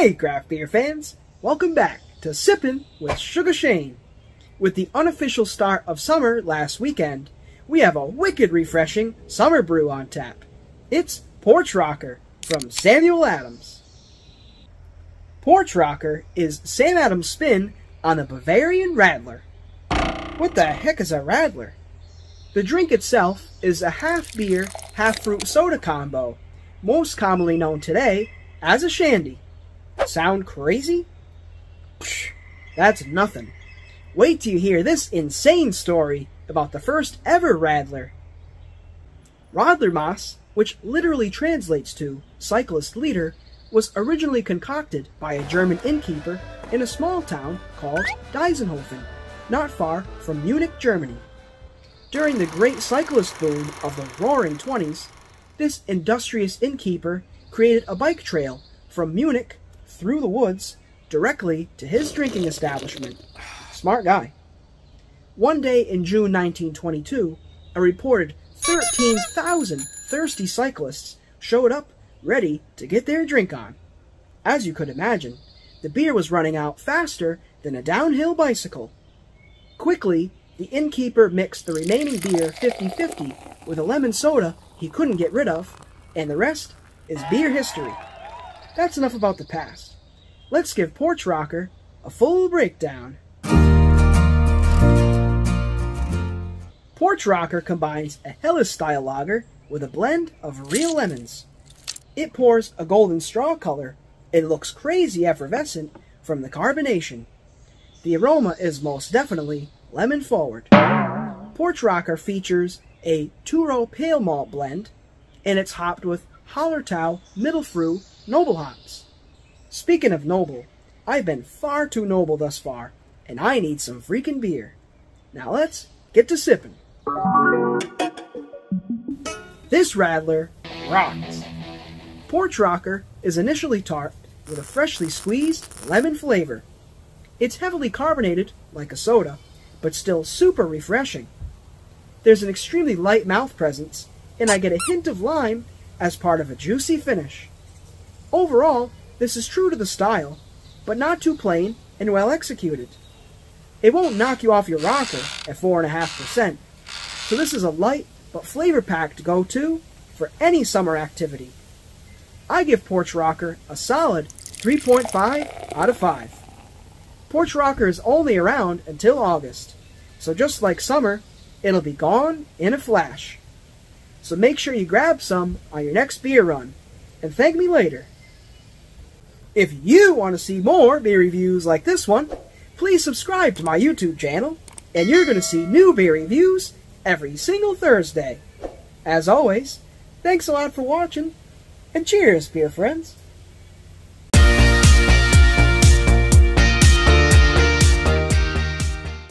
Hey craft beer fans, welcome back to Sippin' with Sugar Shane. With the unofficial start of summer last weekend, we have a wicked refreshing summer brew on tap. It's Porch Rocker from Samuel Adams. Porch Rocker is Sam Adams' spin on a Bavarian Radler. What the heck is a Radler? The drink itself is a half beer, half fruit soda combo, most commonly known today as a shandy. Sound crazy? Psh, that's nothing. Wait till you hear this insane story about the first ever Radler. Radlermaß, which literally translates to cyclist leader, was originally concocted by a German innkeeper in a small town called Deisenhofen, not far from Munich, Germany. During the great cyclist boom of the Roaring '20s, this industrious innkeeper created a bike trail from Munich through the woods directly to his drinking establishment. Smart guy. One day in June 1922, a reported 13,000 thirsty cyclists showed up ready to get their drink on. As you could imagine, the beer was running out faster than a downhill bicycle. Quickly, the innkeeper mixed the remaining beer 50-50 with a lemon soda he couldn't get rid of, and the rest is beer history. That's enough about the past. Let's give Porch Rocker a full breakdown. Porch Rocker combines a Helles style lager with a blend of real lemons. It pours a golden straw color and looks crazy effervescent from the carbonation. The aroma is most definitely lemon forward. Porch Rocker features a 2-row pale malt blend, and it's hopped with Hallertau Mittelfruh noble hops. Speaking of noble, I've been far too noble thus far, and I need some freaking beer. Now let's get to sipping. This Radler rocks. Porch Rocker is initially tart with a freshly squeezed lemon flavor. It's heavily carbonated, like a soda, but still super refreshing. There's an extremely light mouth presence, and I get a hint of lime as part of a juicy finish. Overall, this is true to the style, but not too plain and well executed. It won't knock you off your rocker at 4.5%, so this is a light but flavor-packed go-to for any summer activity. I give Porch Rocker a solid 3.5 out of 5. Porch Rocker is only around until August, so just like summer, it'll be gone in a flash. So make sure you grab some on your next beer run, and thank me later. If you want to see more beer reviews like this one, please subscribe to my YouTube channel, and you're going to see new beer reviews every single Thursday. As always, thanks a lot for watching, and cheers, beer friends!